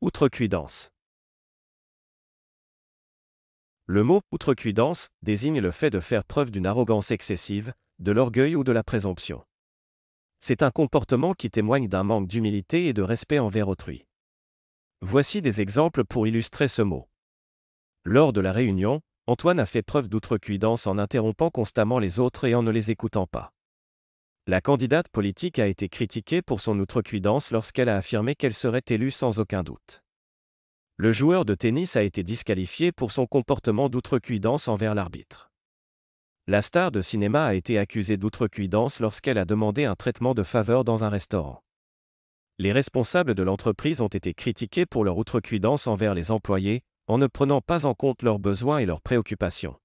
Outrecuidance. Le mot « outrecuidance » désigne le fait de faire preuve d'une arrogance excessive, de l'orgueil ou de la présomption. C'est un comportement qui témoigne d'un manque d'humilité et de respect envers autrui. Voici des exemples pour illustrer ce mot. Lors de la réunion, Antoine a fait preuve d'outrecuidance en interrompant constamment les autres et en ne les écoutant pas. La candidate politique a été critiquée pour son outrecuidance lorsqu'elle a affirmé qu'elle serait élue sans aucun doute. Le joueur de tennis a été disqualifié pour son comportement d'outrecuidance envers l'arbitre. La star de cinéma a été accusée d'outrecuidance lorsqu'elle a demandé un traitement de faveur dans un restaurant. Les responsables de l'entreprise ont été critiqués pour leur outrecuidance envers les employés, en ne prenant pas en compte leurs besoins et leurs préoccupations.